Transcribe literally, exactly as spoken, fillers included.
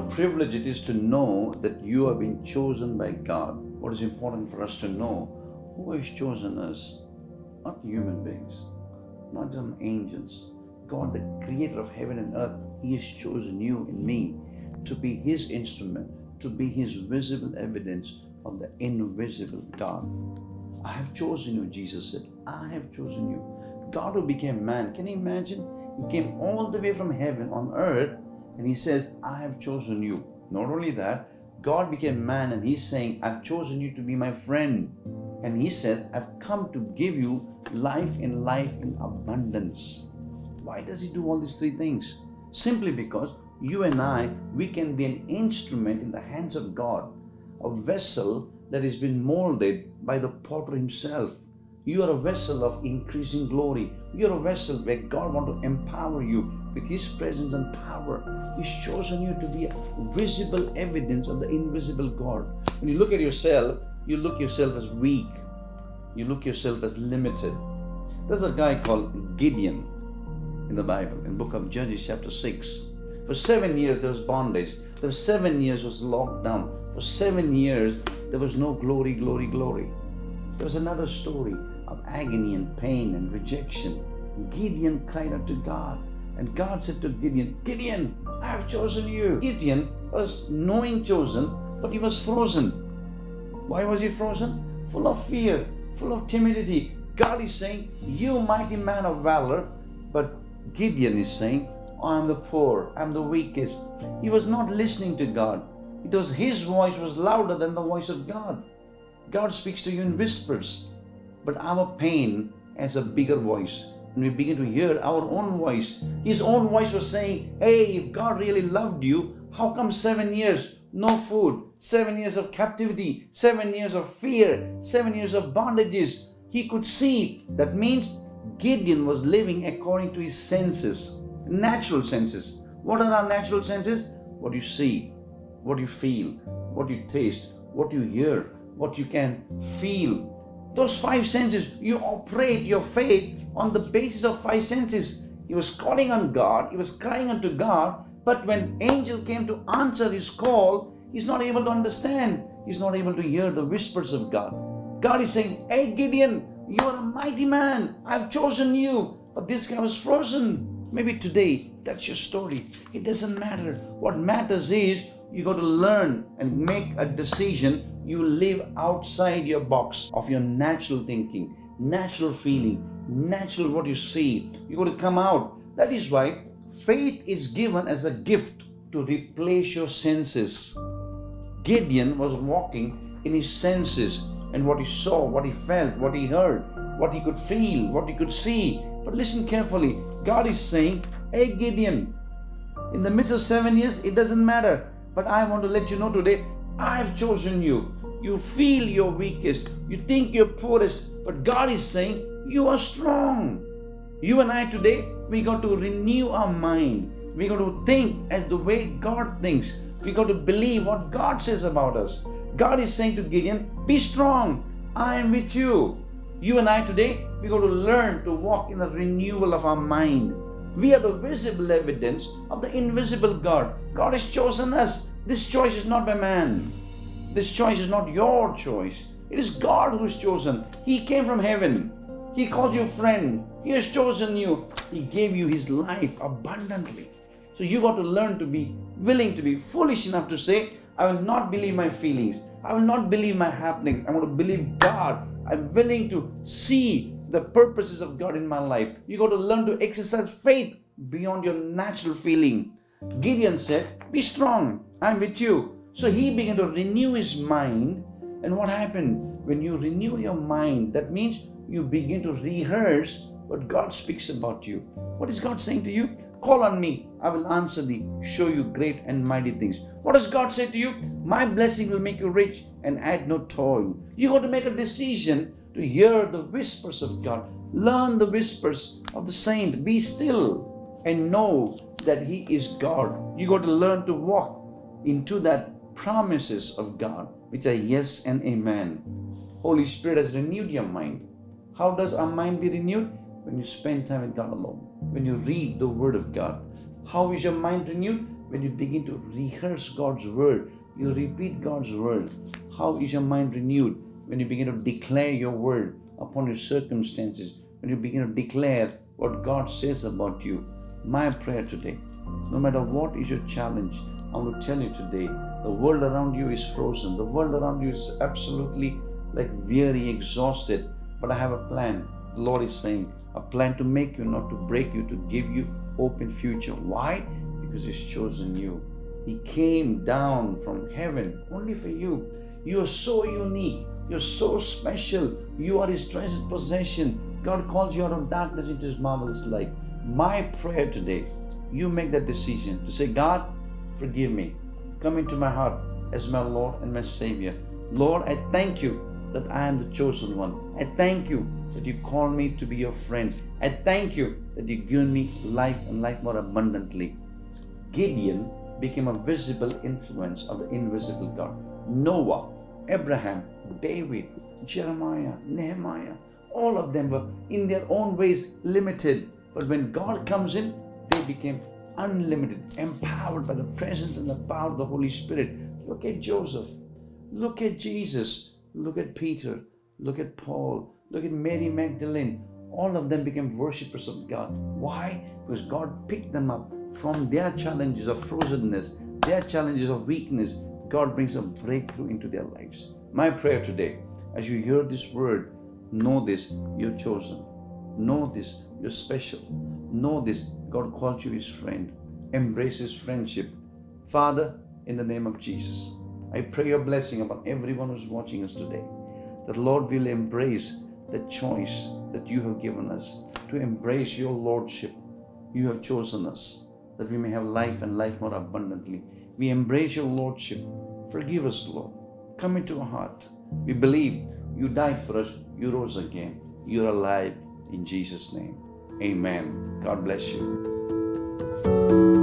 what privilege it is to know that you have been chosen by God. What is important for us to know, who has chosen us? Not human beings, not some angels. God, the creator of heaven and earth, He has chosen you and me to be His instrument, to be His visible evidence of the invisible God. I have chosen you, Jesus said. I have chosen you. God who became man. Can you imagine? He came all the way from heaven on earth and He says, I have chosen you. Not only that, God became man and He's saying, I've chosen you to be my friend. And He says, I've come to give you life and life in abundance. Why does He do all these three things? Simply because you and I, we can be an instrument in the hands of God, a vessel that has been molded by the potter himself. You are a vessel of increasing glory. You're a vessel where God wants to empower you with His presence and power. He's chosen you to be a visible evidence of the invisible God. When you look at yourself, you look yourself as weak. You look yourself as limited. There's a guy called Gideon in the Bible, in the book of Judges chapter six. For seven years there was bondage. There was seven years was locked down. For seven years there was no glory, glory, glory. There was another story of agony and pain and rejection. Gideon cried out to God. And God said to Gideon, Gideon, I have chosen you. Gideon was knowing chosen, but he was frozen. Why was he frozen? Full of fear, full of timidity. God is saying, you mighty man of valor. But Gideon is saying, I'm the poor, I'm the weakest. He was not listening to God. It was his voice was louder than the voice of God. God speaks to you in whispers, but our pain has a bigger voice. And we begin to hear our own voice. His own voice was saying, hey, if God really loved you, how come seven years, no food, seven years of captivity, seven years of fear, seven years of bondages? He could see. That means Gideon was living according to his senses, natural senses. What are our natural senses? What you see, what you feel, what you taste, what you hear, what you can feel. Those five senses, you operate your faith on the basis of five senses. He was calling on God, he was crying unto God, but when angel came to answer his call, he's not able to understand. He's not able to hear the whispers of God. God is saying, hey Gideon, you are a mighty man. I've chosen you. But this guy was frozen. Maybe today, that's your story. It doesn't matter. What matters is you got to learn and make a decision. You live outside your box of your natural thinking, natural feeling, natural what you see. You got to come out. That is why faith is given as a gift to replace your senses. Gideon was walking in his senses and what he saw, what he felt, what he heard, what he could feel, what he could see. But listen carefully. God is saying, hey Gideon, in the midst of seven years, it doesn't matter. But I want to let you know today, I've chosen you. You feel your weakest. You think you're poorest. But God is saying, you are strong. You and I today, we got to renew our mind. We got to think as the way God thinks. We got to believe what God says about us. God is saying to Gideon, be strong. I am with you. You and I today, we got to learn to walk in the renewal of our mind. We are the visible evidence of the invisible God. God has chosen us. This choice is not by man. This choice is not your choice. It is God who has chosen. He came from heaven. He called you friend. He has chosen you. He gave you His life abundantly. So you got to learn to be willing to be foolish enough to say, I will not believe my feelings. I will not believe my happenings. I want to believe God. I'm willing to see the purposes of God in my life. You got to learn to exercise faith beyond your natural feeling. Gideon said, be strong, I'm with you. So he began to renew his mind. And what happened? When you renew your mind, that means you begin to rehearse what God speaks about you. What is God saying to you? Call on me, I will answer thee, show you great and mighty things. What does God say to you? My blessing will make you rich and add no toil. You got to make a decision to hear the whispers of God. Learn the whispers of the saint. Be still and know that He is God. You got to learn to walk into that promises of God, which are yes and amen. Holy Spirit has renewed your mind. How does our mind be renewed? When you spend time with God alone, when you read the Word of God. How is your mind renewed? when you begin to rehearse God's word, you repeat God's word. How is your mind renewed? When you begin to declare your word upon your circumstances, when you begin to declare what God says about you. My prayer today, no matter what is your challenge, I want to tell you today, the world around you is frozen. The world around you is absolutely like weary, exhausted. But I have a plan. The Lord is saying, a plan to make you, not to break you, to give you hope in future. Why? Because He's chosen you. He came down from heaven only for you. You are so unique. You're so special. You are His treasured possession. God calls you out of darkness into His marvelous light. My prayer today, you make that decision to say, God, forgive me. Come into my heart as my Lord and my Savior. Lord, I thank you that I am the chosen one. I thank you that you call me to be your friend. I thank you that you give me life and life more abundantly. Gideon became a visible influence of the invisible God. Noah, Abraham, David, Jeremiah, Nehemiah, all of them were in their own ways limited. But when God comes in, they became unlimited, empowered by the presence and the power of the Holy Spirit. Look at Joseph. Look at Jesus. Look at Peter. Look at Paul. Look at Mary Magdalene. All of them became worshippers of God. Why? Because God picked them up from their challenges of frozenness, their challenges of weakness. God brings a breakthrough into their lives. My prayer today, as you hear this word, know this, you're chosen. Know this, you're special. Know this, God called you His friend. Embrace His friendship. Father, in the name of Jesus, I pray your blessing upon everyone who's watching us today. That Lord will embrace the choice that you have given us to embrace your Lordship. You have chosen us that we may have life and life more abundantly. We embrace your Lordship. Forgive us, Lord. Come into our heart. We believe you died for us. You rose again. You're alive in Jesus' name. Amen. God bless you.